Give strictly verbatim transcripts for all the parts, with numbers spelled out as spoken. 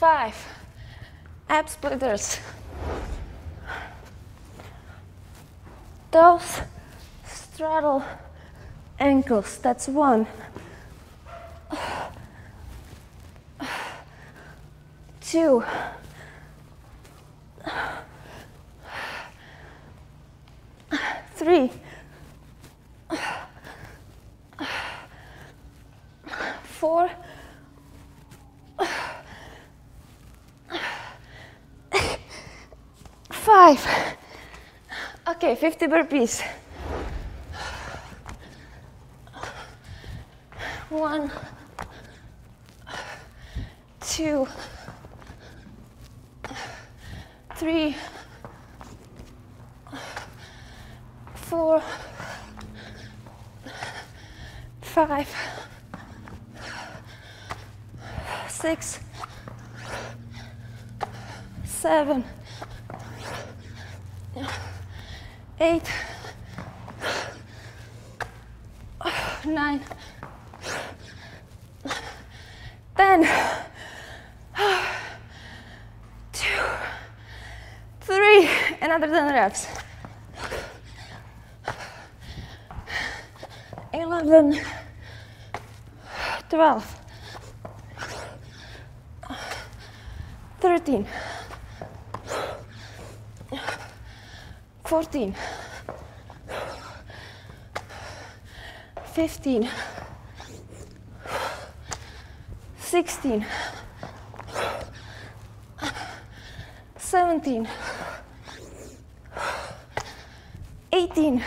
Five, ab splitters. Toes straddle ankles, that's one. Two. Three. Four. Five. Okay, fifty burpees. One, two, three, four, five, six, seven, eight, nine, ten, two, three, another ten reps, eleven, twelve, thirteen, fourteen, fifteen, sixteen, seventeen, eighteen,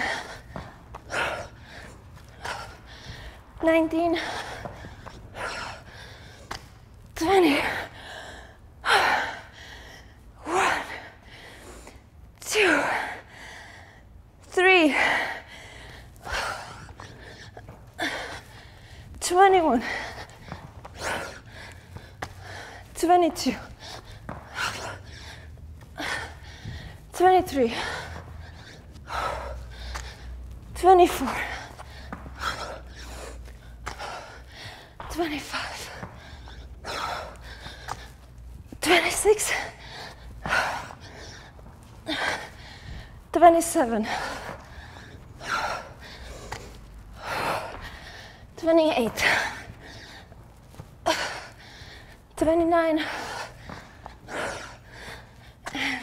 nineteen, twenty, one, two, three, twenty-one, twenty-two, twenty-three, twenty-four, twenty-five, twenty-six, twenty-seven, twenty-eight, twenty-nine, and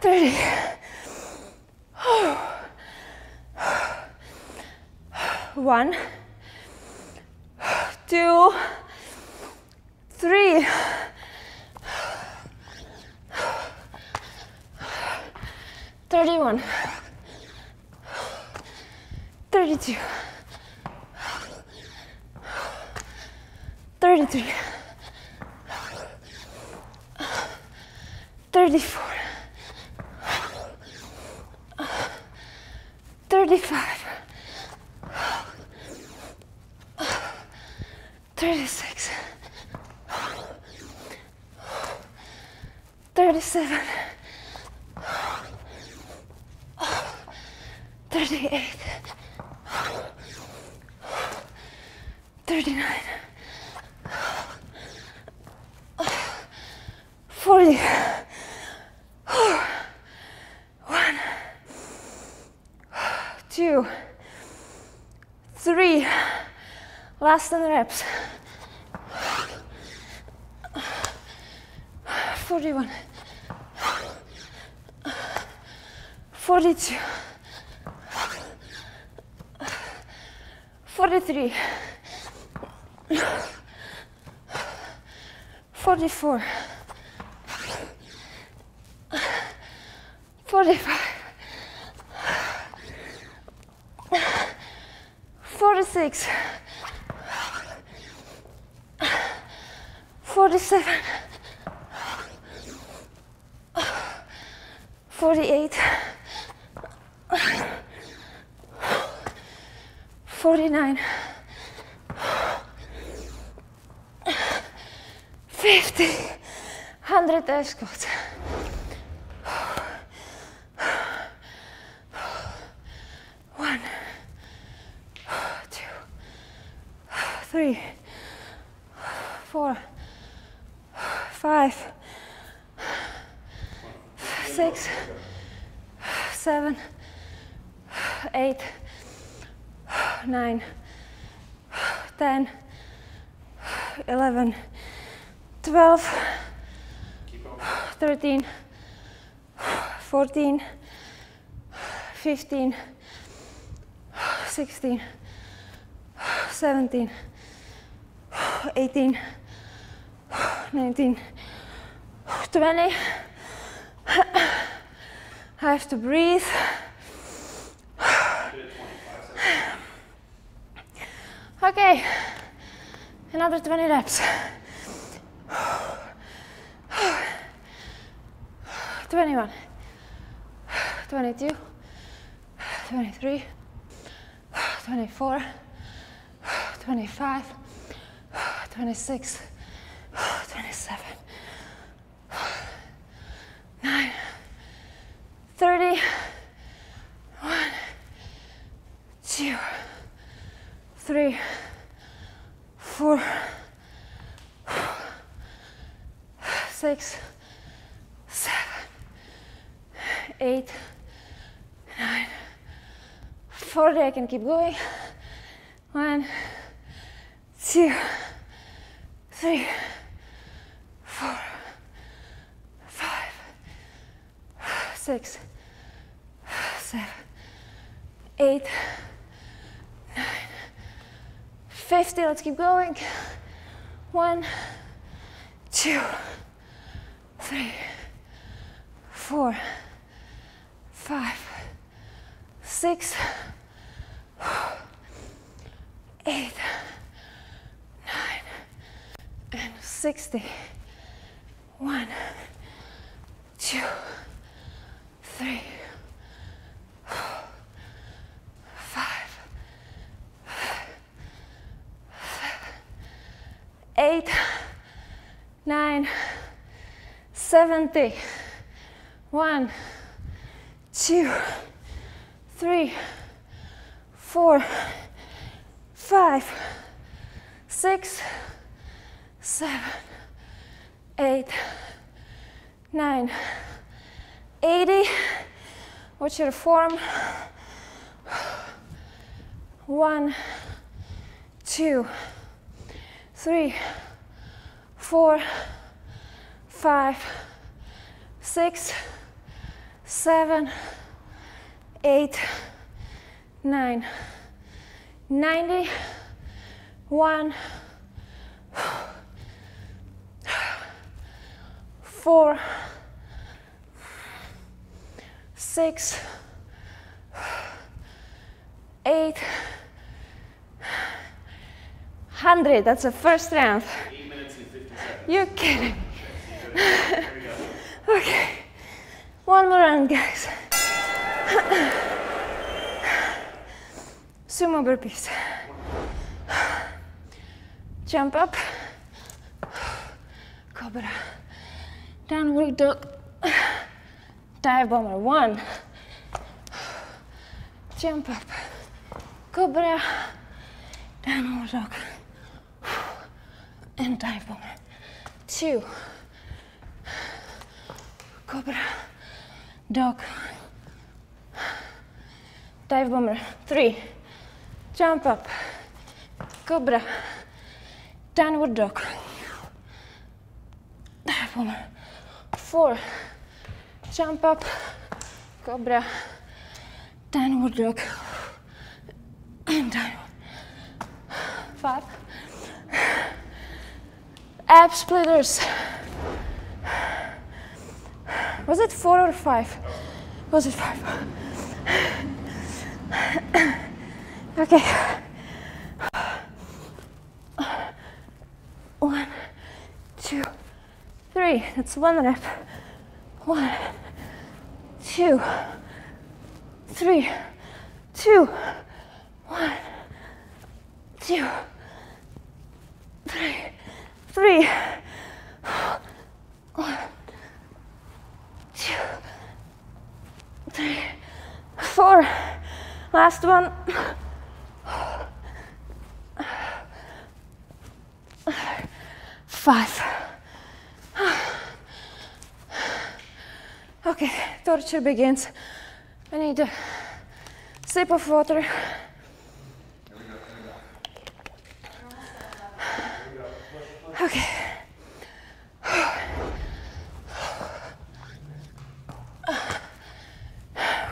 thirty. One, two, three, thirty-one, thirty-two, thirty-three, thirty-four, thirty-five, thirty-six, thirty-seven, thirty-eight, thirty-nine, forty. One, two, three, last ten reps. forty-one, forty-two, forty-three, forty-four, forty-five, forty-six, forty-seven, forty-eight, forty-nine, fifty, one hundred air squats. One, two, three, four, five, six, seven, eight, nine, ten, eleven, twelve, thirteen, fourteen, fifteen, sixteen, seventeen, eighteen, nineteen, twenty. I have to breathe. Okay, another twenty reps. twenty-one, twenty-two, twenty-three, twenty-four, twenty-five, twenty-six, twenty-seven, nine, thirty, one, two, three, four, six, seven, eight, nine, forty. I can keep going. One, two, three, four, five, six, seven, eight, nine, fifty. Let's keep going. One, two, three, four, five, six, eight, nine, and sixty. One, two, three, five, seven, eight, nine, seventy. One, two, three, four, five, six, seven, eight, nine, eighty. Watch your form. One, two, three, four, five, six, seven, eight, nine, ninety, one, four, six, eight, one hundred. That's the first round. Eight minutes and fifty seconds. You're kidding. There we go. Okay. One more round, guys. Sumo burpees. Jump up. Cobra. Downward dog. Dive bomber. One. Jump up. Cobra. Downward dog. And dive bomber. Two. Cobra. Dog. Dive bomber. Three. Jump up. Cobra. Downward dog. Dive bomber. Four. Jump up. Cobra. Downward dog. And downward. Five. Ab splitters. Was it four or five? Was it five? Okay. One, two, three. That's one rep. One, two, three, two, one, two, three, three, one, two, three, four. Last one. Five. torture begins. I need a sip of water. Here we go, here we go. Okay.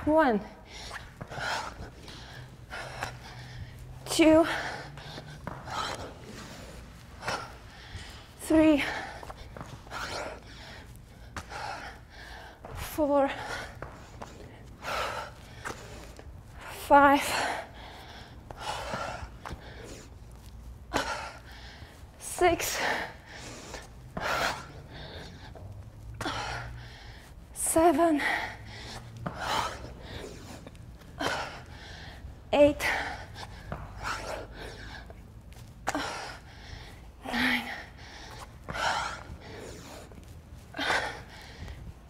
One, two, three, four, five, six, seven, eight, nine,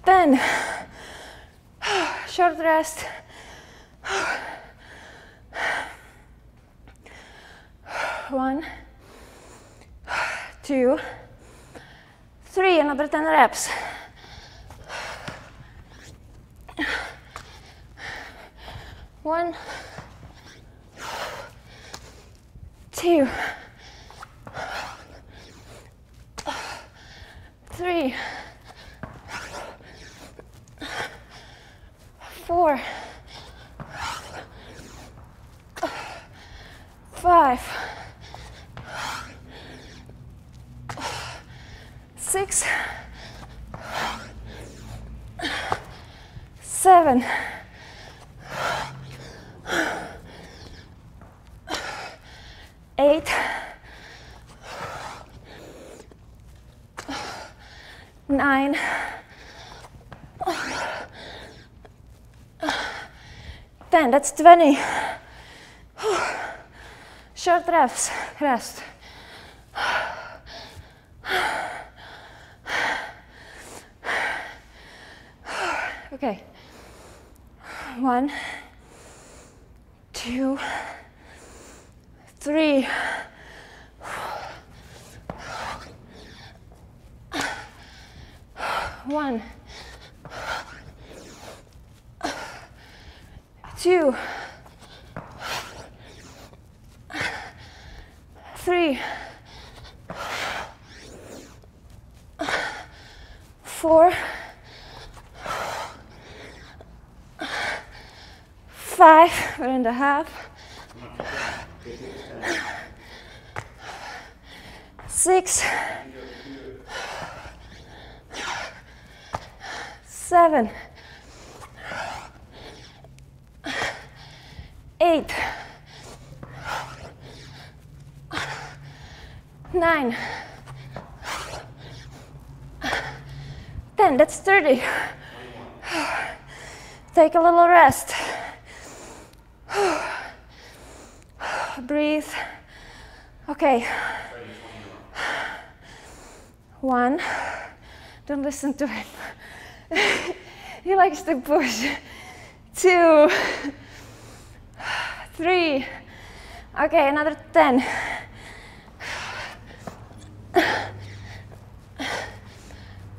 ten. Short rest. One, two, three, another ten reps. One, two, three, four, five, six, seven, eight, nine, ten, that's twenty. Short reps, rest. Okay. One, two, three, one, two, three, four, five and a half, six, seven, eight, nine, ten, that's thirty. Take a little rest. Breathe. Okay. One. Don't listen to him. He likes to push. Two, three. Okay, another ten.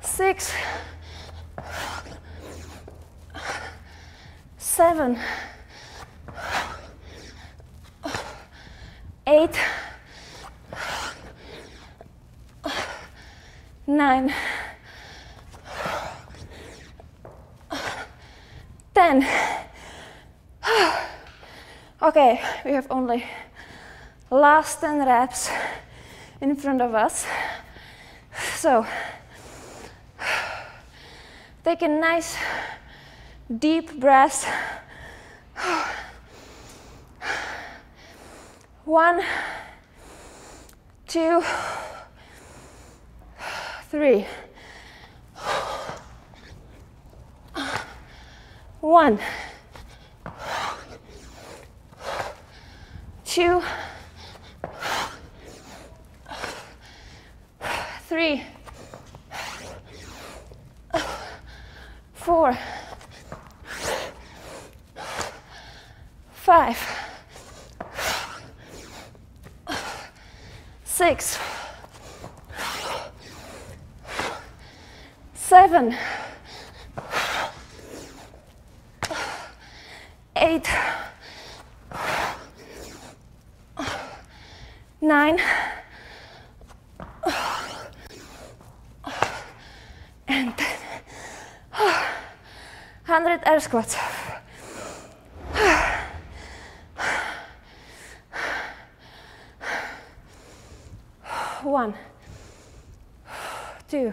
six, seven, eight, nine, ten. Okay, we have only last ten reps in front of us, so take a nice deep breath. One, two, three. One, two, three, four, five, six, seven, eight, nine, and ten. one hundred air squats. One, two,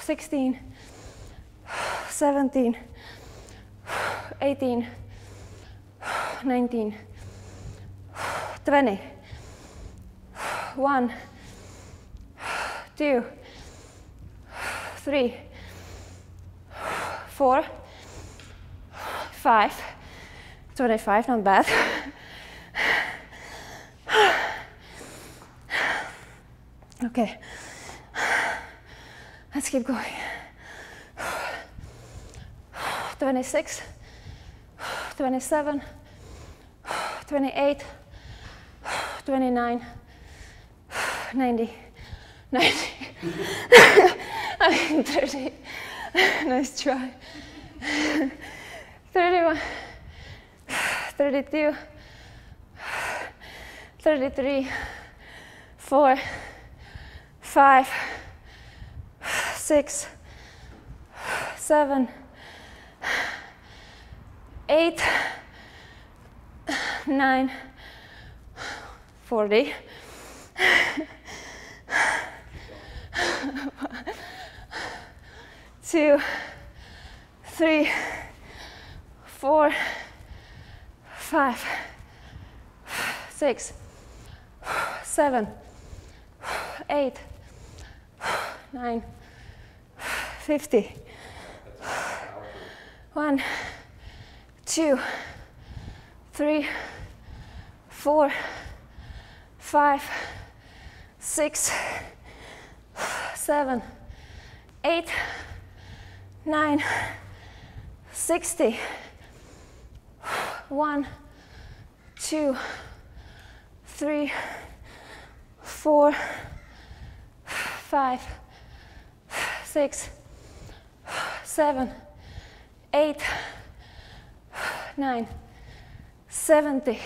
sixteen, seventeen, eighteen, nineteen, twenty, one, two, three, four, five, twenty-five, not bad. Okay, let's keep going. twenty-six, twenty-seven, twenty-eight, twenty-nine, ninety, ninety, I mean thirty, nice try, thirty-one, thirty-two, thirty-three, four, five, six, seven, eight, nine, forty. Two, three, four, five, six, seven, eight, nine, fifty. One, two, three, four, five, six, seven, eight, nine, sixty. One, two, three, four, five, six, seven, eight, nine, seventy.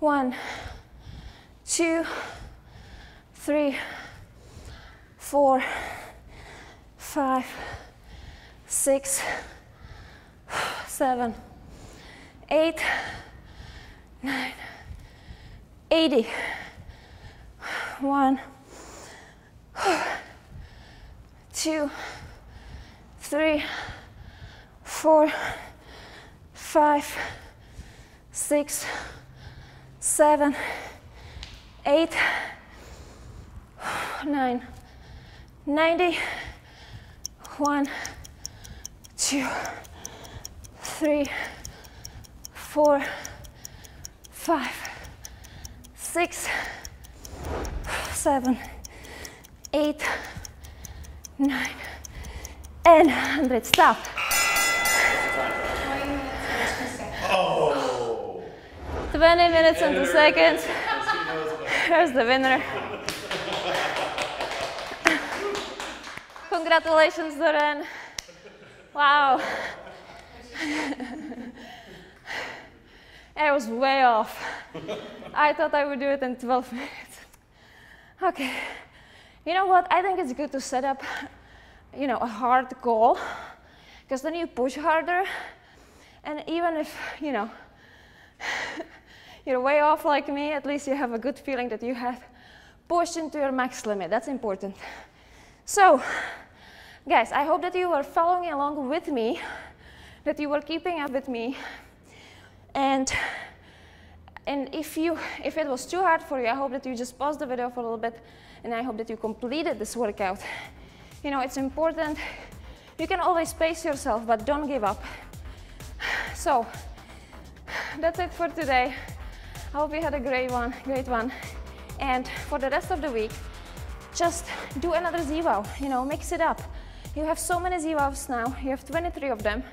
One, two, three, four, five, six, seven, eight, nine, eighty. One, two, three, four, five, six, seven, eight, nine, ninety. One, two, three, four, five, six, seven, eight, nine, and one hundred. Stop. Oh. twenty minutes and two seconds. Here's the winner. Congratulations, Doran. Wow. I was way off. I thought I would do it in twelve minutes. Okay. You know what? I think it's good to set up, you know, a hard goal, because then you push harder, and even if, you know, you're way off like me, at least you have a good feeling that you have Push into your max limit, that's important. So, guys, I hope that you were following along with me, that you were keeping up with me. And, and if, you, if it was too hard for you, I hope that you just paused the video for a little bit, and I hope that you completed this workout. You know, it's important. You can always pace yourself, but don't give up. So, that's it for today. I hope you had a great one, great one. And for the rest of the week, just do another Z-Wow, you know, mix it up. You have so many Z-Wows now, you have twenty-three of them.